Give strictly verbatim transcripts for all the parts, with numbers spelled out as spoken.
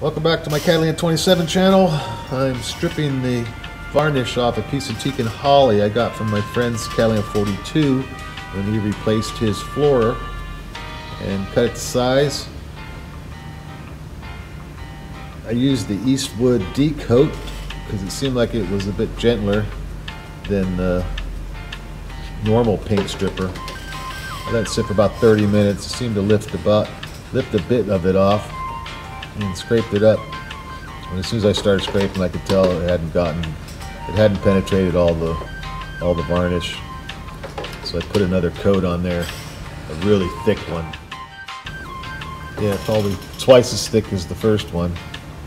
Welcome back to my Catalina twenty-seven channel. I'm stripping the varnish off a piece of teak and holly I got from my friend's Catalina forty-two when he replaced his floor and cut it to size. I used the Eastwood Dekote because it seemed like it was a bit gentler than the normal paint stripper. I let it sit for about thirty minutes. It seemed to lift about lift a bit of it off and scraped it up. And as soon as I started scraping, I could tell it hadn't gotten, it hadn't penetrated all the all the varnish. So I put another coat on there, a really thick one. Yeah, probably twice as thick as the first one.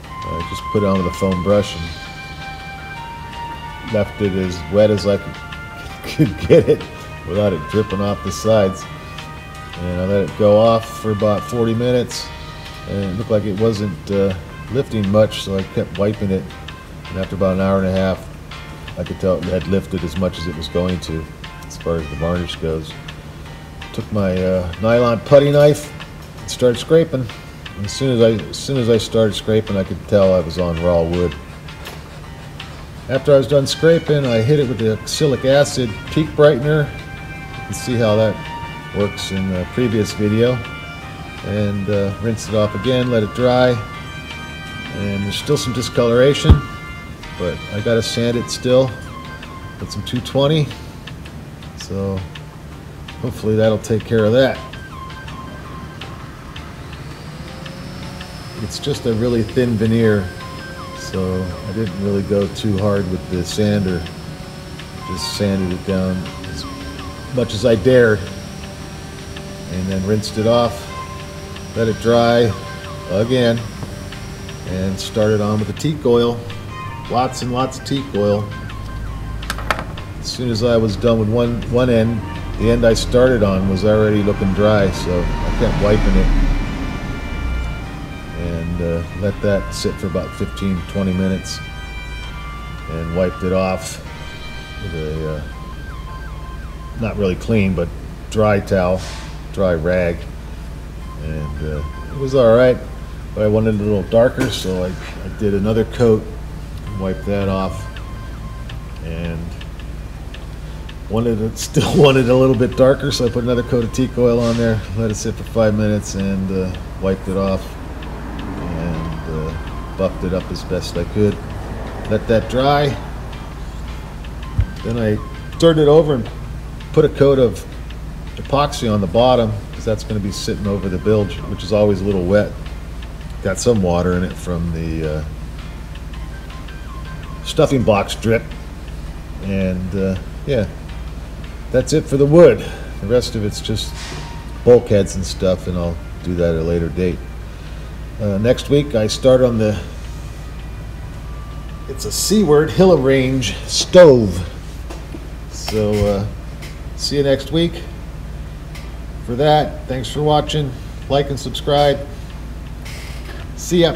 I just put it on with a foam brush and left it as wet as I could, could get it without it dripping off the sides. And I let it go off for about forty minutes. And it looked like it wasn't uh, lifting much, so I kept wiping it. And after about an hour and a half, I could tell it had lifted as much as it was going to, as far as the varnish goes. Took my uh, nylon putty knife and started scraping. And as soon as I, as soon as I started scraping, I could tell I was on raw wood. After I was done scraping, I hit it with the oxalic acid peak brightener. You can see how that works in the previous video. And uh, rinse it off again, let it dry, and there's still some discoloration, but I gotta sand it still with some two twenty, so hopefully that'll take care of that. It's just a really thin veneer, so I didn't really go too hard with the sander, just sanded it down as much as I dared, and then rinsed it off. Let it dry again and started on with the teak oil. Lots and lots of teak oil. As soon as I was done with one, one end, the end I started on was already looking dry, so I kept wiping it. And uh, let that sit for about fifteen, twenty minutes and wiped it off with a, uh, not really clean, but dry towel, dry rag. And uh, it was all right, but I wanted it a little darker, so I, I did another coat, wiped that off, and wanted it, still wanted it a little bit darker, so I put another coat of teak oil on there, let it sit for five minutes, and uh, wiped it off, and uh, buffed it up as best I could. Let that dry. Then I turned it over and put a coat of epoxy on the bottom. That's going to be sitting over the bilge, which is always a little wet. Got some water in it from the uh, stuffing box drip. And uh, yeah, that's it for the wood. The rest of it's just bulkheads and stuff, and I'll do that at a later date. Uh, next week I start on the, it's a Seaward Hillerange stove. So uh, see you next week. For that, thanks for watching. Like and subscribe. See ya.